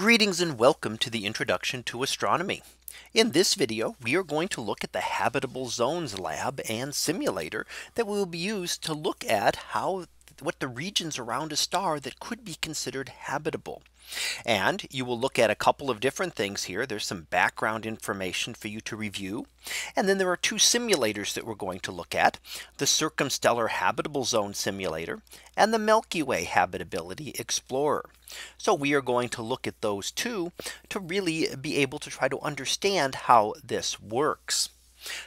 Greetings and welcome to the introduction to astronomy. In this video, we are going to look at the Habitable Zones Lab and simulator that will be used to look at what the regions around a star that could be considered habitable. And you will look at a couple of different things here. There's some background information for you to review. And then there are two simulators that we're going to look at: the Circumstellar Habitable Zone Simulator and the Milky Way Habitability Explorer. So we are going to look at those two to really be able to try to understand how this works.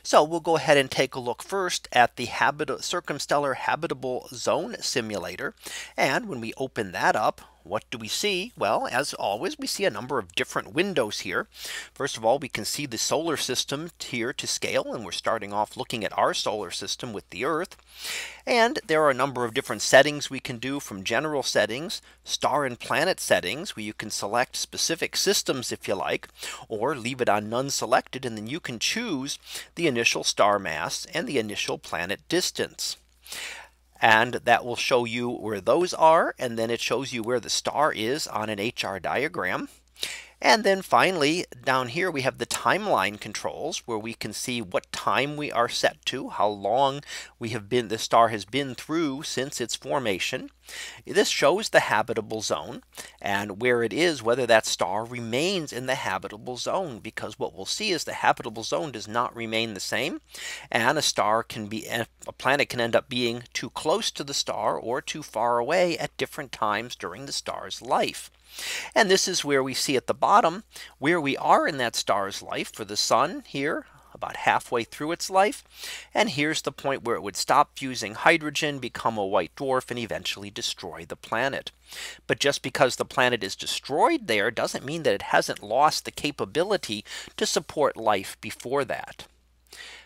So we'll go ahead and take a look first at the Circumstellar Habitable Zone Simulator. And when we open that up, what do we see? Well, as always, we see a number of different windows here. First of all, we can see the solar system here to scale, and we're starting off looking at our solar system with the Earth. And there are a number of different settings we can do, from general settings, star and planet settings, where you can select specific systems if you like, or leave it on none selected, and then you can choose the initial star mass and the initial planet distance. And that will show you where those are. And then it shows you where the star is on an HR diagram. And then finally, down here, we have the timeline controls, where we can see what time we are set to, how long the star has been through since its formation. This shows the habitable zone and where it is, whether that star remains in the habitable zone, because what we'll see is the habitable zone does not remain the same. And a planet can end up being too close to the star or too far away at different times during the star's life. And this is where we see at the bottom where we are in that star's life for the sun here, about halfway through its life. And here's the point where it would stop fusing hydrogen, become a white dwarf, and eventually destroy the planet. But just because the planet is destroyed there doesn't mean that it hasn't lost the capability to support life before that.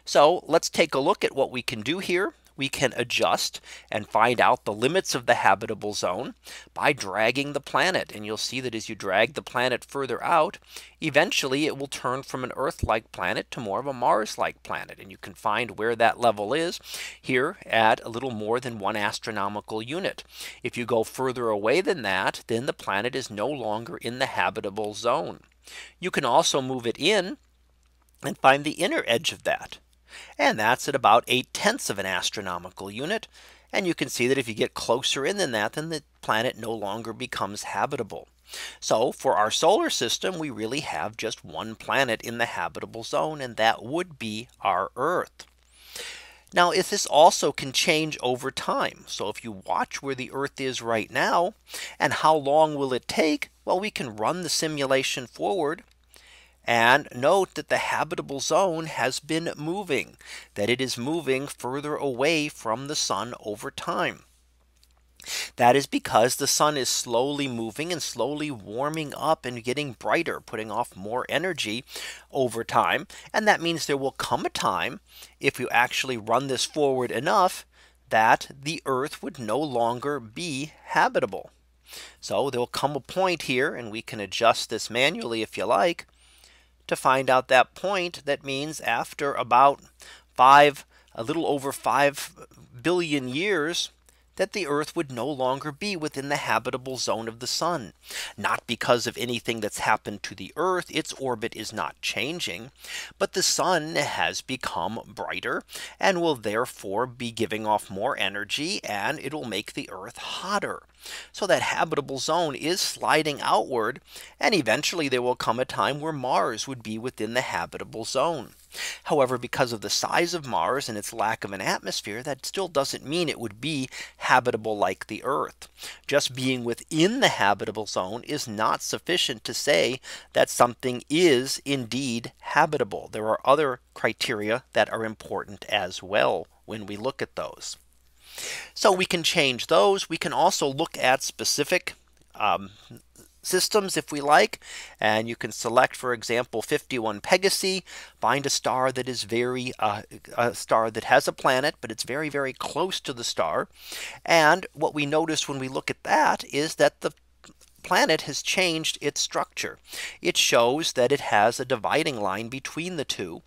So let's take a look at what we can do here. We can adjust and find out the limits of the habitable zone by dragging the planet. And you'll see that as you drag the planet further out, eventually it will turn from an Earth-like planet to more of a Mars-like planet. And you can find where that level is here at a little more than 1 astronomical unit. If you go further away than that, then the planet is no longer in the habitable zone. You can also move it in and find the inner edge of that. And that's at about 0.8 astronomical unit. And you can see that if you get closer in than that, then the planet no longer becomes habitable. So for our solar system, we really have just one planet in the habitable zone, and that would be our Earth. Now, if this also can change over time. So if you watch where the Earth is right now, and how long will it take? Well, we can run the simulation forward and note that the habitable zone has been moving, that it is moving further away from the sun over time. That is because the sun is slowly moving and slowly warming up and getting brighter, putting off more energy over time. And that means there will come a time, if you actually run this forward enough, that the Earth would no longer be habitable. So there'll come a point here, and we can adjust this manually if you like, to find out that point. That means after about a little over 5 billion years, that the Earth would no longer be within the habitable zone of the sun. Not because of anything that's happened to the Earth, its orbit is not changing, but the sun has become brighter and will therefore be giving off more energy, and it'll make the Earth hotter. So that habitable zone is sliding outward, and eventually there will come a time where Mars would be within the habitable zone. However, because of the size of Mars and its lack of an atmosphere, that still doesn't mean it would be habitable like the Earth. Just being within the habitable zone is not sufficient to say that something is indeed habitable. There are other criteria that are important as well when we look at those. So we can change those. We can also look at specific systems if we like, and you can select, for example, 51 Pegasi, find a star that is a star that has a planet, but it's very, very close to the star. And what we notice when we look at that is that the planet has changed its structure. It shows that it has a dividing line between the two,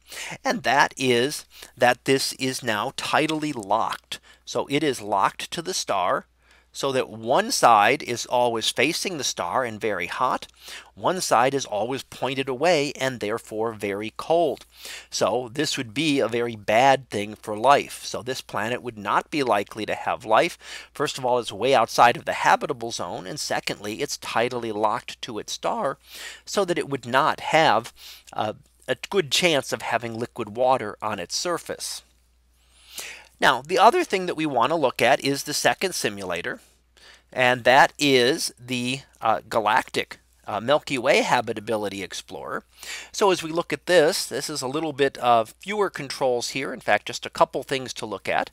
and that is that this is now tidally locked. So it is locked to the star. so that one side is always facing the star and very hot. One side is always pointed away and therefore very cold. So this would be a very bad thing for life. So this planet would not be likely to have life. First of all, it's way outside of the habitable zone. And secondly, it's tidally locked to its star so that it would not have a good chance of having liquid water on its surface. Now, the other thing that we want to look at is the second simulator, and that is the galactic Milky Way habitability explorer. So as we look at this, this is a little bit of fewer controls here. In fact, just a couple things to look at.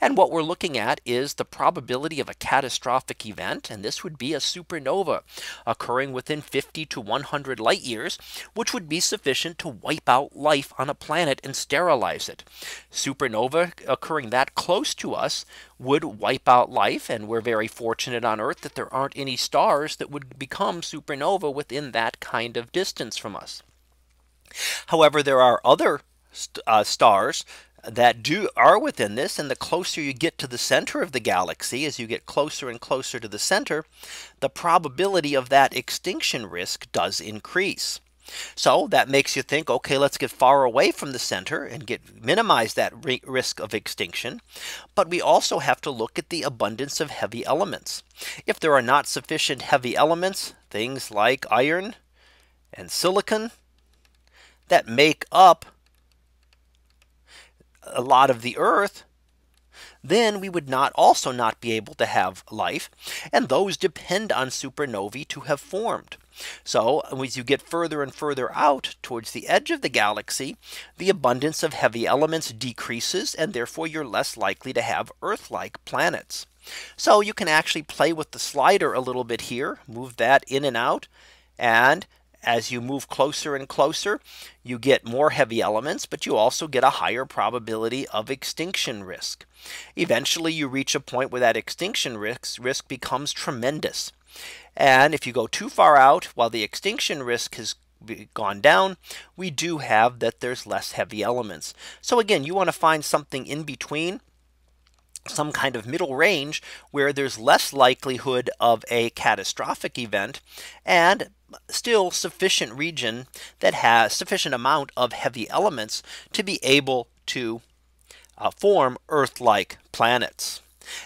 And what we're looking at is the probability of a catastrophic event. And this would be a supernova occurring within 50 to 100 light years, which would be sufficient to wipe out life on a planet and sterilize it. Supernova occurring that close to us would wipe out life. And we're very fortunate on Earth that there aren't any stars that would become supernova within that kind of distance from us. However, there are other stars that are within this, and the closer you get to the center of the galaxy, as you get closer and closer to the center, the probability of that extinction risk does increase. So that makes you think, okay, let's get far away from the center and minimize that risk of extinction. But we also have to look at the abundance of heavy elements. If there are not sufficient heavy elements, things like iron and silicon that make up a lot of the Earth, then we would also not be able to have life. And those depend on supernovae to have formed. So as you get further and further out towards the edge of the galaxy, the abundance of heavy elements decreases, and therefore you're less likely to have Earth-like planets. So you can actually play with the slider a little bit here, move that in and out, and as you move closer and closer, you get more heavy elements, but you also get a higher probability of extinction risk. Eventually, you reach a point where that extinction risk becomes tremendous. And if you go too far out, while the extinction risk has gone down, we do have that there's less heavy elements. So again, you want to find something in between, some kind of middle range where there's less likelihood of a catastrophic event and still sufficient region that has sufficient amount of heavy elements to be able to form Earth-like planets.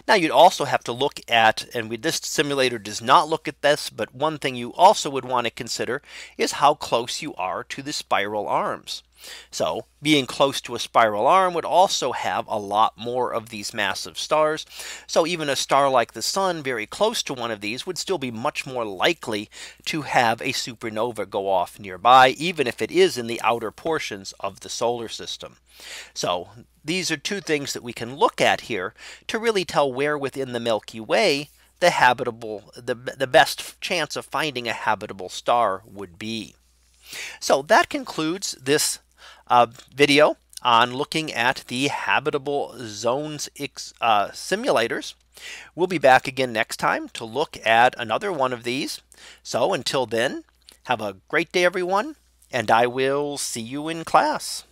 Now you'd also have to look at, and this simulator does not look at this, but one thing you also would want to consider is how close you are to the spiral arms. So being close to a spiral arm would also have a lot more of these massive stars. So even a star like the sun, very close to one of these, would still be much more likely to have a supernova go off nearby, even if it is in the outer portions of the solar system. So these are two things that we can look at here to really tell where within the Milky Way the best chance of finding a habitable star would be. So that concludes this video on looking at the habitable zones simulators. We'll be back again next time to look at another one of these. So until then, have a great day, everyone, and I will see you in class.